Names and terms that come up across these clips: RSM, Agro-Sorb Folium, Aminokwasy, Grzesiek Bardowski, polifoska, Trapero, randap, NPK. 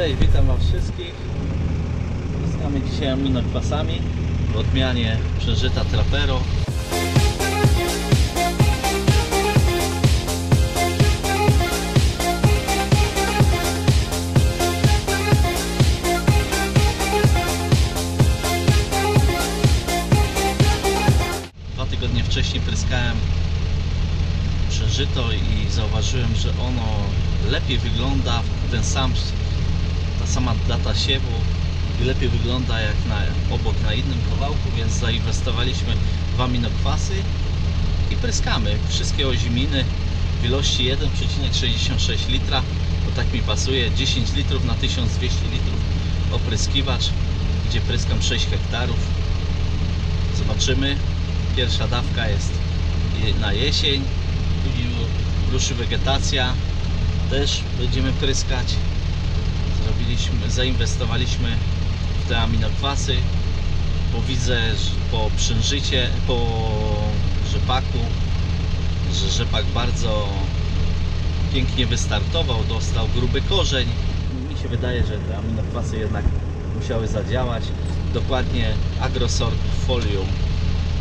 Cześć, witam Was wszystkich. Zyskamy dzisiaj aminokwasami w odmianie przeżyta Trapero. Dwa tygodnie wcześniej pryskałem przeżyto i zauważyłem, że ono lepiej wygląda w ta sama data siewu i lepiej wygląda jak na innym kawałku, więc zainwestowaliśmy w aminokwasy i pryskamy wszystkie oziminy w ilości 1,66 litra, bo tak mi pasuje, 10 litrów na 1200 litrów opryskiwacz, gdzie pryskam 6 hektarów. Zobaczymy, pierwsza dawka jest na jesień, ruszy wegetacja, też będziemy pryskać. Zainwestowaliśmy w te aminokwasy, bo widzę po prężycie, po rzepaku, że rzepak bardzo pięknie wystartował, dostał gruby korzeń. Mi się wydaje, że te aminokwasy jednak musiały zadziałać. Dokładnie Agro-Sorb Folium.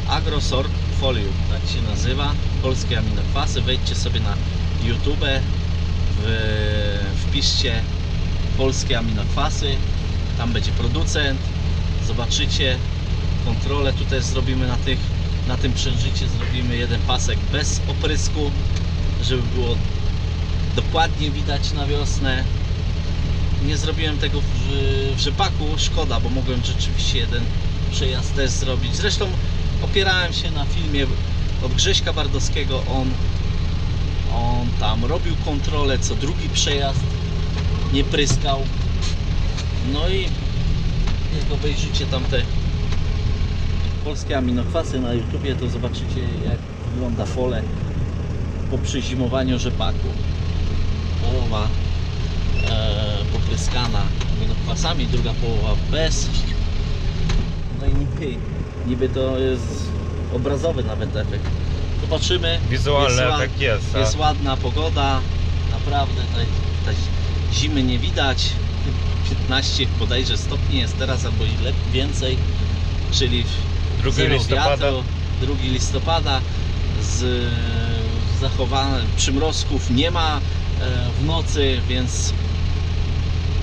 Agro-Sorb Folium, tak się nazywa. Polskie aminokwasy. Wejdźcie sobie na YouTube, wpiszcie polskie aminokwasy, tam będzie producent, zobaczycie kontrolę. Tutaj zrobimy na tym przężycie zrobimy jeden pasek bez oprysku, żeby było dokładnie widać na wiosnę. Nie zrobiłem tego w rzepaku, szkoda, bo mogłem rzeczywiście jeden przejazd też zrobić. Zresztą opierałem się na filmie od Grześka Bardowskiego, on tam robił kontrolę, co drugi przejazd nie pryskał. No i jak obejrzycie tamte polskie aminokwasy na YouTubie, to zobaczycie, jak wygląda pole po przyzimowaniu rzepaku. Połowa popryskana aminokwasami, druga połowa bez. No i niby to jest obrazowy nawet efekt. Zobaczymy. Wizualny efekt jest. Jest ładna pogoda, naprawdę ta zimy nie widać, 15 bodajże stopni jest teraz albo i lepiej, więcej, czyli 2 listopada, zachowane przymrozków nie ma w nocy, więc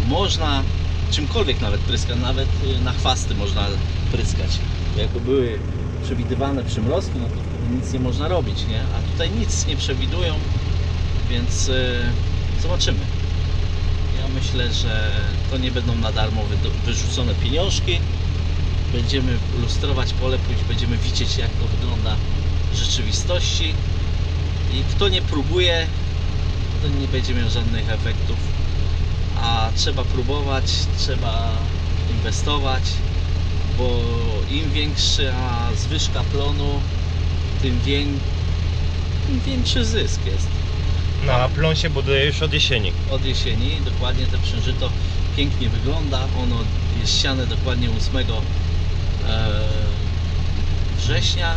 można czymkolwiek nawet pryskać, nawet na chwasty można pryskać. Jakby były przewidywane przymrozki, no to nic nie można robić, nie? A tutaj nic nie przewidują, więc zobaczymy. Myślę, że to nie będą na darmo wyrzucone pieniążki. Będziemy lustrować pole, później będziemy widzieć, jak to wygląda w rzeczywistości. I kto nie próbuje, to nie będzie miał żadnych efektów. A trzeba próbować, trzeba inwestować, bo im większa zwyżka plonu, tym większy zysk jest. No, a plon się buduje już od jesieni. Od jesieni, dokładnie. Te przeżyto pięknie wygląda. Ono jest siane dokładnie 8 września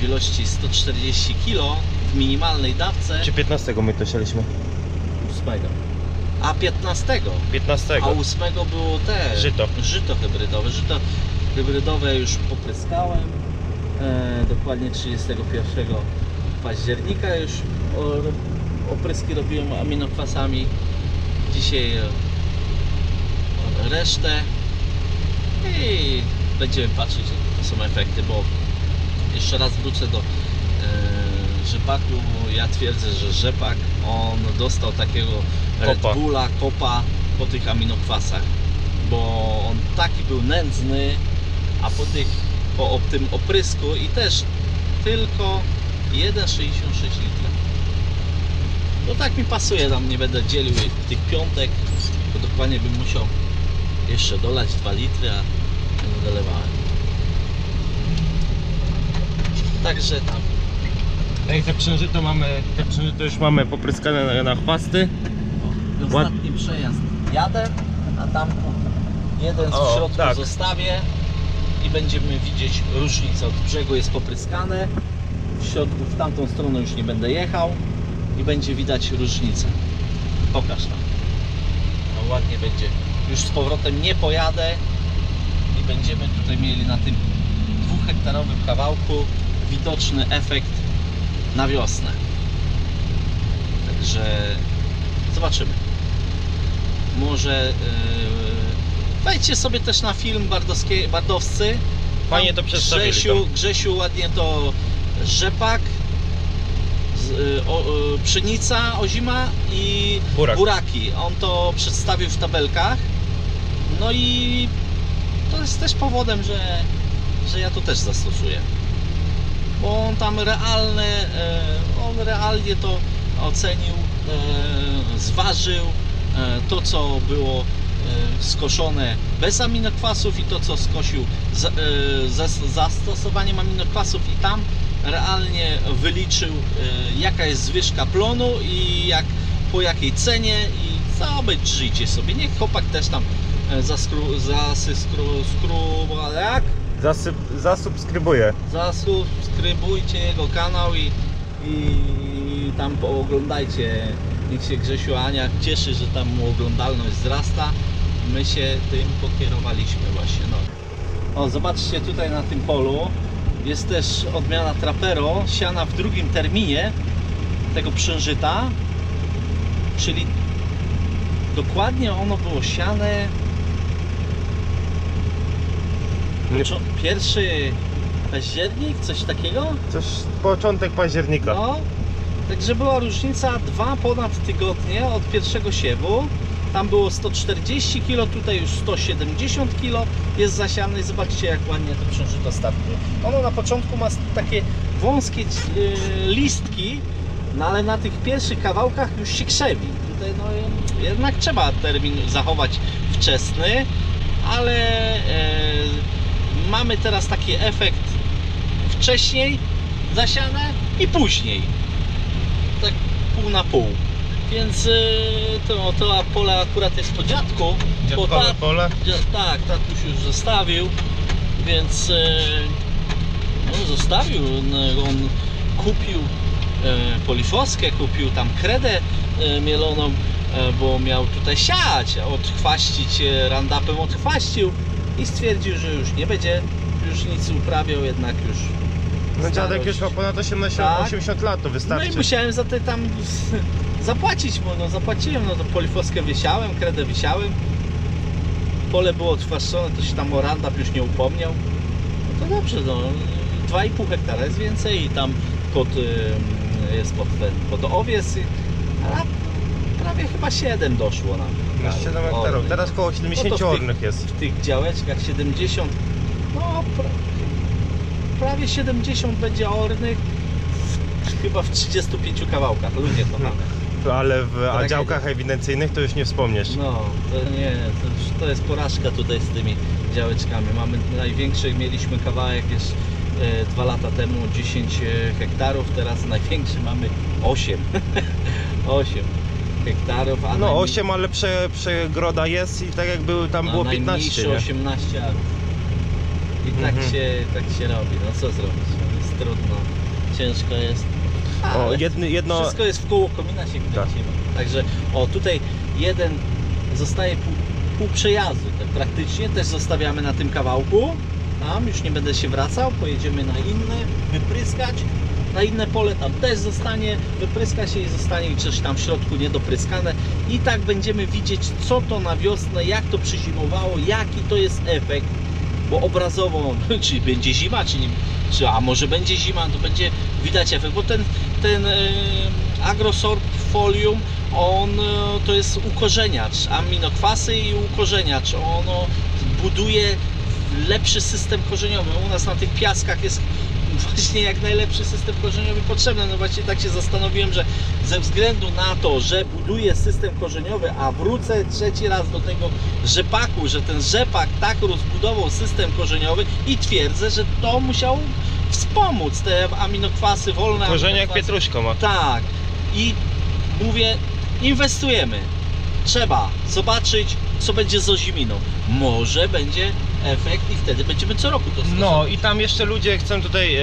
w ilości 140 kg w minimalnej dawce. Czy 15 my to sialiśmy? 8. A 15. A 8 było te żyto hybrydowe już popryskałem. Dokładnie 31 października już opryski robiłem aminokwasami. Dzisiaj resztę i będziemy patrzeć, jakie są efekty, bo jeszcze raz wrócę do rzepaku. Ja twierdzę, że rzepak on dostał takiego Red Bulla, kopa po tych aminokwasach, bo on taki był nędzny, a po tym oprysku i też tylko 1,66 litra. No tak mi pasuje, tam nie będę dzielił tych piątek, bo dokładnie bym musiał jeszcze dolać 2 litry, a nie dolewałem. Także tam. Ej, te przężyto już mamy popryskane na chwasty. O, ostatni przejazd jadę, a tam jeden w środku zostawię i będziemy widzieć różnicę. Od brzegu jest popryskane, w środku w tamtą stronę już nie będę jechał. I będzie widać różnicę. Pokaż nam. ładnie będzie. Już z powrotem nie pojadę i będziemy tutaj mieli na tym 2-hektarowym kawałku widoczny efekt na wiosnę. Także zobaczymy. Może wejdźcie sobie też na film Bardowscy. Fajnie to przedstawili. Grzesiu ładnie to rzepak, pszenica ozima i buraki. On to przedstawił w tabelkach. No i to jest też powodem, że ja to też zastosuję. Bo on tam realnie to ocenił, zważył to, co było skoszone bez aminokwasów i to, co skosił z zastosowaniem aminokwasów, i tam realnie wyliczył, jaka jest zwyżka plonu i po jakiej cenie, i żyjcie sobie. Niech chłopak też tam zasubskrybujcie jego kanał i tam pooglądajcie. Niech się Grzesiu, Ania cieszy, że tam mu oglądalność wzrasta. My się tym pokierowaliśmy właśnie. No. O, zobaczcie, tutaj na tym polu jest też odmiana Trapero, siana w drugim terminie tego przężyta, czyli dokładnie ono było siane pierwszy październik, coś takiego? Coś, początek października. No. Także była różnica 2 ponad tygodnie od pierwszego siewu. Tam było 140 kg, tutaj już 170 kg jest zasiane i zobaczcie, jak ładnie to przężyto startuje. Ono na początku ma takie wąskie listki, no ale na tych pierwszych kawałkach już się krzewi. Tutaj no, jednak trzeba termin zachować wczesny, ale mamy teraz taki efekt wcześniej zasiane i później. Tak pół na pół, więc to pole akurat jest po dziadku. Pole? Tak, tatuś już zostawił, więc on kupił polifoskę, kupił tam kredę mieloną, bo miał tutaj siać, odchwaścić, randapem odchwaścił i stwierdził, że już nie będzie już nic uprawiał, jednak już. No, dziadek już ma ponad 80 lat, to wystarczy. No i musiałem za te tam zapłacić mu, no zapłaciłem, no to polifoskę wysiałem, kredę wysiałem. Pole było odtwarzone, to się tam o randap już nie upomniał. No to dobrze, no 2,5 hektara jest więcej i tam pod owiec, a prawie chyba 7 doszło nam. No 7 hektarów, teraz koło 70 no ornych jest. W tych działeczkach 70, no prawie 70 będzie ornych, chyba w 35 kawałkach, ludzie to mamy. Ale w działkach ewidencyjnych to już nie wspomniesz. No, to jest porażka tutaj z tymi działeczkami. Mamy największy, mieliśmy kawałek jeszcze 2 lata temu 10 hektarów, teraz największy mamy 8. 8 hektarów. A no 8, ale przegroda jest i tak jak był, tam było 15. 18. I tak się robi, no co zrobić, jest trudno, ciężko jest, wszystko jest w koło komina się kręci. Tak. Także tutaj jeden zostaje pół przejazdu, tak praktycznie też zostawiamy na tym kawałku, tam już nie będę się wracał, pojedziemy na inne, wypryskać, na inne pole, tam też zostanie, wypryska się i zostanie coś tam w środku niedopryskane i tak będziemy widzieć, co to na wiosnę, jak to przysimowało, jaki to jest efekt. Bo obrazowo, czy będzie zima, a może będzie zima, to będzie widać efekt, bo ten Agro-Sorb Folium, to jest ukorzeniacz, aminokwasy i ukorzeniacz, ono buduje lepszy system korzeniowy. U nas na tych piaskach jest właśnie jak najlepszy system korzeniowy potrzebny. No właśnie tak się zastanowiłem, że ze względu na to, że buduję system korzeniowy, a wrócę trzeci raz do tego rzepaku, że ten rzepak tak rozbudował system korzeniowy i twierdzę, że to musiał wspomóc te aminokwasy wolne. Korzenie jak pietruszka ma. Tak. I mówię, inwestujemy. Trzeba zobaczyć, co będzie z oziminą. Może będzie efekt i wtedy będziemy co roku to stosować. No i tam jeszcze ludzie chcą tutaj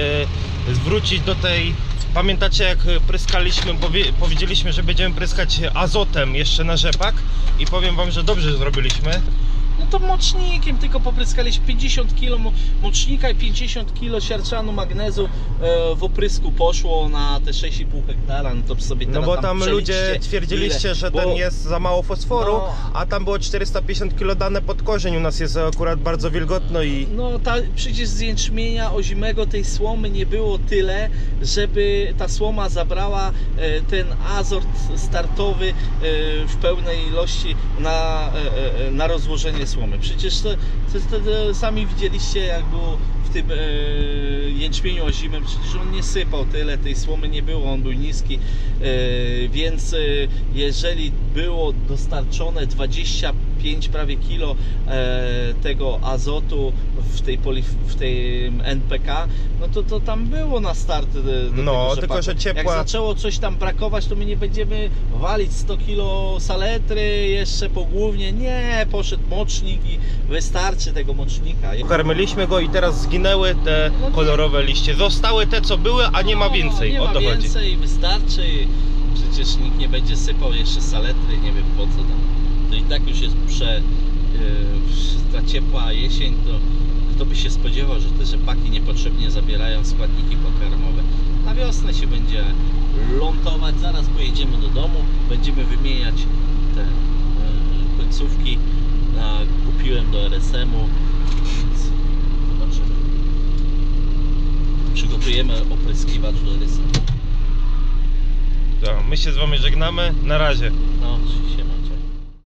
zwrócić do tej Pamiętacie, jak pryskaliśmy, powiedzieliśmy, że będziemy pryskać azotem jeszcze na rzepak i powiem wam, że dobrze zrobiliśmy. No to mocznikiem tylko popryskaliśmy 50 kg mocznika i 50 kg siarczanu magnezu w oprysku poszło na te 6,5 hektara. No, to sobie no bo tam ludzie twierdziliście, że ten jest za mało fosforu, no, a tam było 450 kg dane pod korzeń. U nas jest akurat bardzo wilgotno i... No przecież z jęczmienia ozimego tej słomy nie było tyle, żeby ta słoma zabrała ten azot startowy w pełnej ilości na rozłożenie słomy. Przecież to sami widzieliście, jak było w tym jęczmieniu ozimym, przecież on nie sypał tyle, tej słomy nie było, on był niski, więc jeżeli było dostarczone 25 prawie kilo tego azotu w tym NPK, no to tam było na start do tego rzepaku. Tylko że ciepła... Jak zaczęło coś tam brakować, to my nie będziemy walić 100 kilo saletry jeszcze pogłównie, nie, poszedł mocznik i wystarczy tego mocznika. Karmiliśmy go i teraz zginęły te kolorowe liście, zostały te co były, a nie ma więcej, nie o to ma więcej, chodzi. Wystarczy, przecież nikt nie będzie sypał jeszcze saletry, nie wiem po co tam, to i tak już jest ta ciepła jesień, to kto by się spodziewał, że te rzepaki niepotrzebnie zabierają składniki pokarmowe. Na wiosnę się będzie lądować, zaraz pojedziemy do domu, będziemy wymieniać te końcówki. Kupiłem do RSM-u, więc zobaczymy. Przygotujemy opryskiwacz do RSM-u. My się z wami żegnamy, na razie. No, siema.